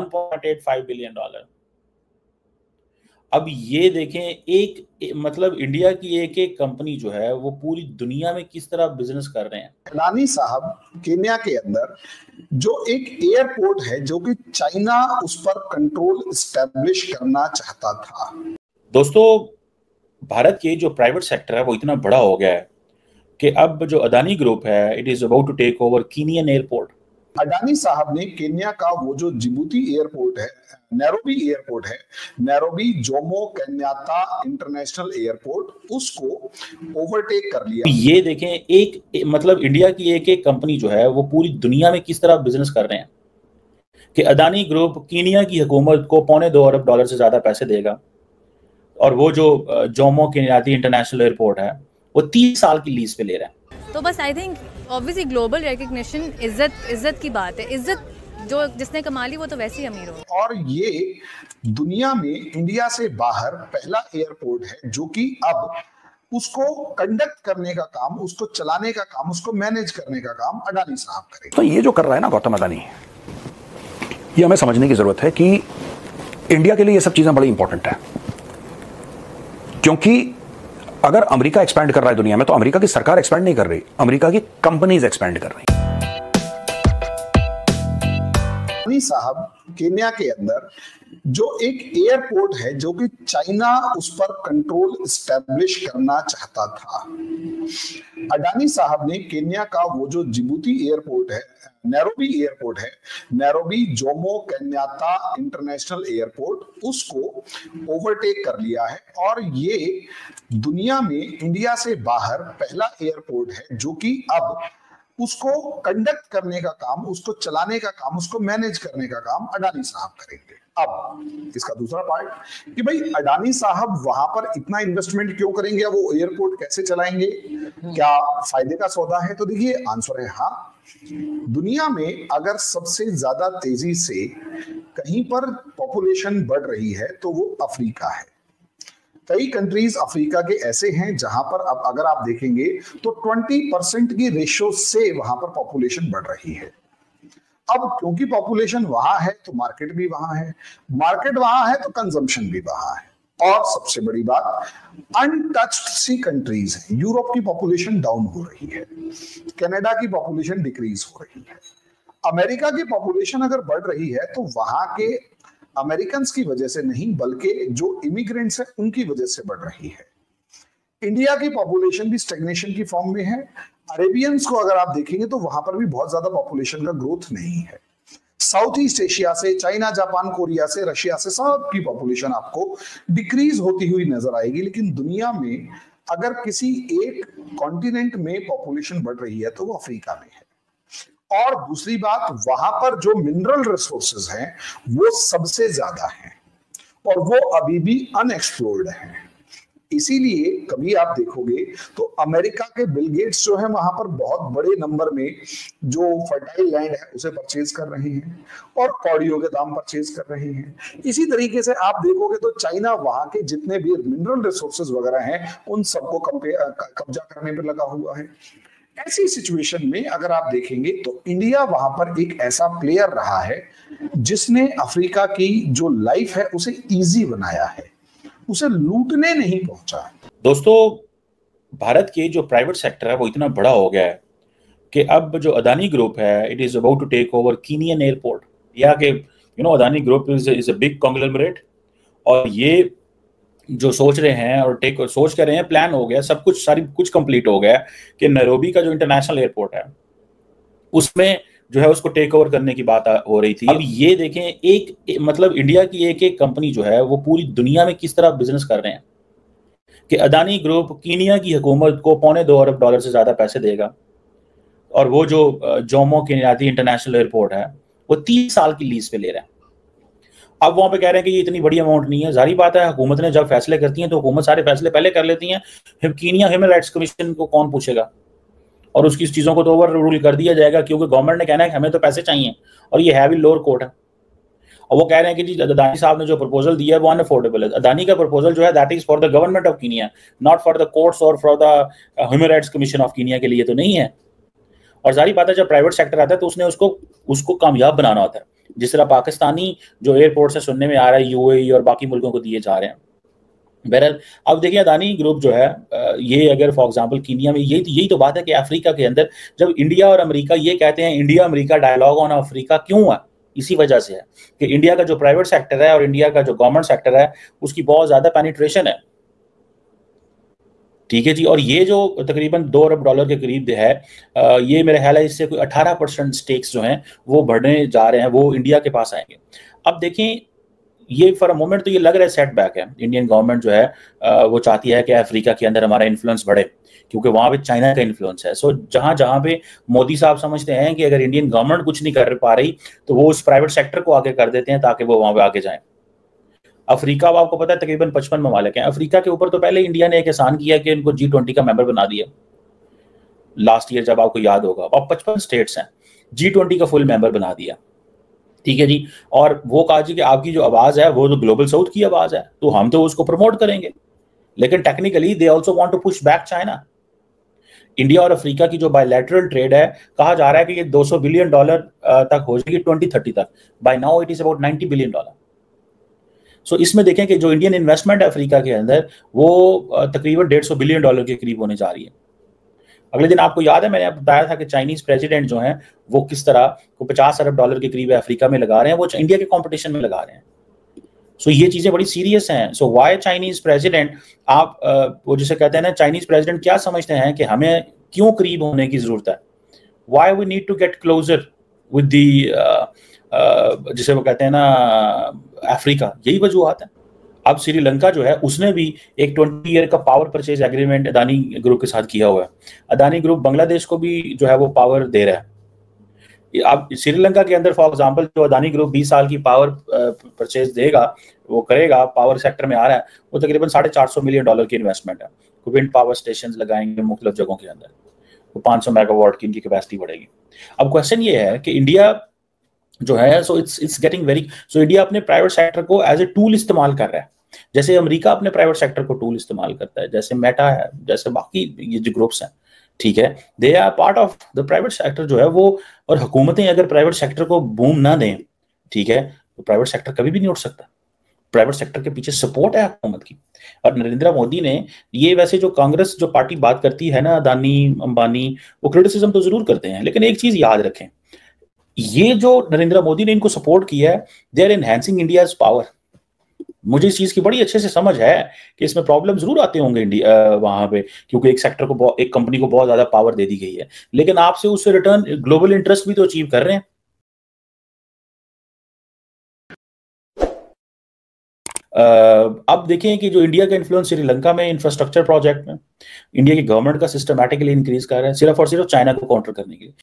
$1.85 billion. अब ये देखें एक मतलब इंडिया की एक एक कंपनी जो है वो पूरी दुनिया में किस तरह बिजनेस कर रहे हैं। अडानी साहब केन्या के अंदर जो एक एयरपोर्ट है जो कि चाइना उस पर कंट्रोल एस्टेब्लिश करना चाहता था। दोस्तों, भारत के जो प्राइवेट सेक्टर है वो इतना बड़ा हो गया है कि अब जो अडानी ग्रुप है it is about to take over Kenyan airport. Adani साहब ने केन्या का वो जो जिबूती एयरपोर्ट है, नैरोबी एयरपोर्ट है, Nairobi Jomo Kenyatta international airport, उसको ओवरटेक कर लिया। ये देखें एक मतलब इंडिया की एक एक कंपनी जो है वो पूरी दुनिया में किस तरह बिजनेस कर रहे हैं कि अडानी ग्रुप केन्या की हुकूमत को $2.25 अरब से ज्यादा पैसे देगा और वो जो जोमो केन्याता इंटरनेशनल एयरपोर्ट है वो 30 साल की लीज पे ले रहे हैं। तो बस I think obviously global recognition इज्जत की बात है। इज्जत जो जिसने कमा ली वो तो वैसे ही अमीर हो। और ये दुनिया में इंडिया से बाहर पहला एयरपोर्ट है जो कि अब उसको कंडक्ट करने का काम, उसको चलाने का काम, उसको मैनेज करने का काम अडानी साहब करेंगे। तो ये जो कर रहा है ना गौतम अडानी, ये हमें समझने की जरूरत है कि इंडिया के लिए ये सब चीजें बड़ी इंपॉर्टेंट है, क्योंकि अगर अमेरिका एक्सपैंड कर रहा है दुनिया में तो अमेरिका की सरकार एक्सपैंड नहीं कर रही, अमेरिका की कंपनीज एक्सपैंड कर रही हैं। अडानी साहब केन्या के अंदर जो एक एयरपोर्ट है जो कि चाइना उस पर कंट्रोल एस्टेब्लिश करना चाहता था। अडानी साहब ने केन्या का वो जो जिबूती एयरपोर्ट है, नैरोबी एयरपोर्ट है, Nairobi Jomo Kenyatta international airport, उसको ओवरटेक कर लिया है। और ये दुनिया में इंडिया से बाहर पहला एयरपोर्ट है जो कि अब उसको कंडक्ट करने का काम, उसको चलाने का काम, उसको मैनेज करने का काम अडानी साहब करेंगे। अब इसका दूसरा पार्ट कि भाई अडानी साहब वहां पर इतना इन्वेस्टमेंट क्यों करेंगे, वो एयरपोर्ट कैसे चलाएंगे, क्या फायदे का सौदा है? तो देखिए आंसर है हाँ। दुनिया में अगर सबसे ज्यादा तेजी से कहीं पर पॉपुलेशन बढ़ रही है तो वो अफ्रीका है। कई कंट्रीज अफ्रीका के ऐसे हैं जहां पर अब अगर आप देखेंगे तो 20% की रेशियो से वहां पर पॉपुलेशन बढ़ रही है। अब क्योंकि पॉपुलेशन वहां है तो मार्केट भी वहां है, मार्केट वहां है तो कंजम्पशन भी वहां है। और सबसे बड़ी बात, अनटच्ड सी कंट्रीज है। यूरोप की पॉपुलेशन डाउन हो रही है, कनाडा की पॉपुलेशन डिक्रीज हो रही है, अमेरिका की पॉपुलेशन अगर बढ़ रही है तो वहां के अमेरिकन की वजह से नहीं बल्कि जो इमिग्रेंट्स हैं उनकी वजह से बढ़ रही है। इंडिया की पॉपुलेशन भी स्टेग्नेशन की फॉर्म में है। अरेबियंस को अगर आप देखेंगे तो वहां पर भी बहुत ज्यादा पॉपुलेशन का ग्रोथ नहीं है। साउथ ईस्ट एशिया से, चाइना, जापान, कोरिया से, रशिया से, सब की पॉपुलेशन आपको डिक्रीज होती हुई नजर आएगी। लेकिन दुनिया में अगर किसी एक कॉन्टिनेंट में पॉपुलेशन बढ़ रही है तो वो अफ्रीका में है। और दूसरी बात, वहां पर जो मिनरल रिसोर्सेज हैं वो सबसे ज्यादा हैं और वो अभी भी अनएक्सप्लोर्ड हैं। इसीलिए कभी आप देखोगे तो अमेरिका के बिल गेट्स जो है वहां पर बहुत बड़े नंबर में जो फर्टाइल लैंड है उसे परचेज कर रहे हैं और कौड़ियों के दाम परचेज कर रहे हैं। इसी तरीके से आप देखोगे तो चाइना वहां के जितने भी मिनरल रिसोर्सेज वगैरह हैं उन सबको कब्जा करने पर लगा हुआ है। ऐसी सिचुएशन में अगर आप देखेंगे तो इंडिया वहां पर एक ऐसा प्लेयर रहा है जिसने अफ्रीका की जो लाइफ है उसे इजी बनाया है, उसे लूटने नहीं पहुंचा। दोस्तों, भारत के जो प्राइवेट सेक्टर है वो इतना बड़ा हो गया है कि अब जो अडानी ग्रुप है it is about to take over Kenyan airport. या के you know Adani group is a big conglomerate और ये जो सोच रहे हैं और सोच कर रहे हैं, प्लान हो गया, सब कुछ सारी कुछ कंप्लीट हो गया कि नैरोबी का जो इंटरनेशनल एयरपोर्ट है उसमें जो है उसको टेक ओवर करने की बात हो रही थी। अब ये देखें एक मतलब इंडिया की एक एक कंपनी जो है वो पूरी दुनिया में किस तरह बिजनेस कर रहे हैं कि अडानी ग्रुप केन्या की हुकूमत को $2.25 अरब से ज्यादा पैसे देगा और वो जो जोमो केन्याता इंटरनेशनल एयरपोर्ट है वो 30 साल की लीज पे ले रहे हैं। अब वहां पे कह रहे हैं कि ये इतनी बड़ी अमाउंट नहीं है। जारी बात है, हुकूमत ने जब फैसले करती है तो हुकूमत सारे फैसले पहले कर लेती है। केन्या ह्यूमन राइट्स कमीशन को कौन पूछेगा और उसकी इस चीज़ों को तो ओवर रूल कर दिया जाएगा क्योंकि गवर्नमेंट ने कहना है कि हमें तो पैसे चाहिए और ये है भी लोअर कोर्ट है। और वो कह रहे हैं कि जी अडानी साहब ने जो प्रपोजल दिया है वो अनअफोर्डेबल है। अडानी का प्रपोजल जो है that is for the government of Kenya, not for the courts और for the human rights commission of Kenya के लिए तो नहीं है। और जारी बात है जब प्राइवेट सेक्टर आता है तो उसने उसको कामयाब बनाना होता है। जिस तरह पाकिस्तानी जो एयरपोर्ट से सुनने में आ रहा है यूएई और बाकी मुल्कों को दिए जा रहे हैं। बहरहाल अब देखिए अदानी ग्रुप जो है ये अगर फॉर एग्जांपल कीनिया में यही तो बात है कि अफ्रीका के अंदर जब इंडिया और अमेरिका ये कहते हैं India America dialogue on Africa क्यों हुआ, इसी वजह से है कि इंडिया का जो प्राइवेट सेक्टर है और इंडिया का जो गवर्नमेंट सेक्टर है उसकी बहुत ज्यादा पेनिट्रेशन है। ठीक है जी। और ये जो तकरीबन $2 अरब के करीब है ये मेरा ख्याल है इससे कोई 18% स्टेक्स जो हैं वो बढ़ने जा रहे हैं, वो इंडिया के पास आएंगे। अब देखें ये फॉर अ मोमेंट तो ये लग रहा है सेटबैक है। इंडियन गवर्नमेंट जो है वो चाहती है कि अफ्रीका के अंदर हमारा इन्फ्लुएंस बढ़े क्योंकि वहाँ पे चाइना का इन्फ्लुएंस है। सो जहाँ पे मोदी साहब समझते हैं कि अगर इंडियन गवर्नमेंट कुछ नहीं कर पा रही तो वो उस प्राइवेट सेक्टर को आगे कर देते हैं ताकि वो वहाँ पे आगे जाएं। अफ्रीका अब आपको पता है तकरीबन 55 ममालिक हैं। अफ्रीका के ऊपर तो पहले इंडिया ने एक एहसान किया कि इनको G20 का मेंबर बना दिया लास्ट ईयर, जब आपको याद होगा। अब 55 स्टेट्स हैं, G20 का फुल मेंबर बना दिया। ठीक है जी। और वो कहा जी कि आपकी जो आवाज़ है वो तो ग्लोबल साउथ की आवाज़ है तो हम तो उसको प्रमोट करेंगे, लेकिन technically they also want to push back China. India और अफ्रीका की जो बायलैटरल ट्रेड है कहा जा रहा है कि ये $200 बिलियन तक हो जाएगी 2030 तक। By now it is about $90 billion. So इसमें देखें कि जो इंडियन इन्वेस्टमेंट है अफ्रीका के अंदर वो तकरीबन $150 बिलियन के करीब होने जा रही है। अगले दिन आपको याद है मैंने आपको बताया था कि चाइनीज प्रेसिडेंट जो हैं वो किस तरह को $50 अरब के करीब अफ्रीका में लगा रहे हैं, वो इंडिया के कॉम्पिटिशन में लगा रहे हैं। सो ये चीज़ें बड़ी सीरियस हैं। सो वाई चाइनीज प्रेसिडेंट आप वो जिसे कहते हैं ना, चाइनीज प्रेसिडेंट क्या समझते हैं कि हमें क्यों करीब होने की ज़रूरत है? Why we need to get closer with the जिसे वो कहते हैं ना अफ्रीका, यही वजूहत है। अब श्रीलंका जो है उसने भी एक 20 ईयर का power purchase agreement Adani group के साथ किया हुआ है। अदानी ग्रुप बांग्लादेश को भी जो है वो पावर दे रहा है। अब श्रीलंका के अंदर फॉर एग्जांपल जो अदानी ग्रुप 20 साल की पावर परचेज देगा, वो करेगा, पावर सेक्टर में आ रहा है, वो तकरीबन $450 मिलियन की इन्वेस्टमेंट है। विंड पावर स्टेशन लगाएंगे मुख्तलिफ जगहों के अंदर, वो 500 मेगावाट की इनकी कैपेसिटी बढ़ेगी। अब क्वेश्चन ये है कि इंडिया जो है so it's getting very so India अपने प्राइवेट सेक्टर को एज ए टूल इस्तेमाल कर रहा है, जैसे अमेरिका अपने प्राइवेट सेक्टर को टूल इस्तेमाल करता है, जैसे मेटा है, जैसे बाकी ये जो ग्रुप्स हैं। ठीक है, they are part of the private sector जो है वो। और हुकूमतें अगर प्राइवेट सेक्टर को बूम ना दें, ठीक है, तो प्राइवेट सेक्टर कभी भी नहीं उठ सकता। प्राइवेट सेक्टर के पीछे सपोर्ट है हुकूमत की। और नरेंद्र मोदी ने ये, वैसे जो कांग्रेस जो पार्टी बात करती है ना अदानी अंबानी, वो क्रिटिसिज्म तो जरूर करते हैं, लेकिन एक चीज याद रखें, ये जो नरेंद्र मोदी ने इनको सपोर्ट किया है, they are enhancing India's power. मुझे इस चीज़ की बड़ी अच्छे से समझ है कि इसमें प्रॉब्लम जरूर आते होंगे इंडिया वहाँ पे, क्योंकि एक सेक्टर को, एक कंपनी को बहुत ज़्यादा पावर दे दी गई है, लेकिन आपसे उससे रिटर्न ग्लोबल इंटरेस्ट भी तो अचीव कर रहे हैं। अब देखें कि जो इंडिया का इन्फ्लुएंस श्रीलंका में इंफ्रास्ट्रक्चर प्रोजेक्ट में, इंडिया की गवर्नमेंट का सिस्टमैटिकली इंक्रीज कर रहा है सिर्फ और सिर्फ चाइना को काउंटर करने के लिए।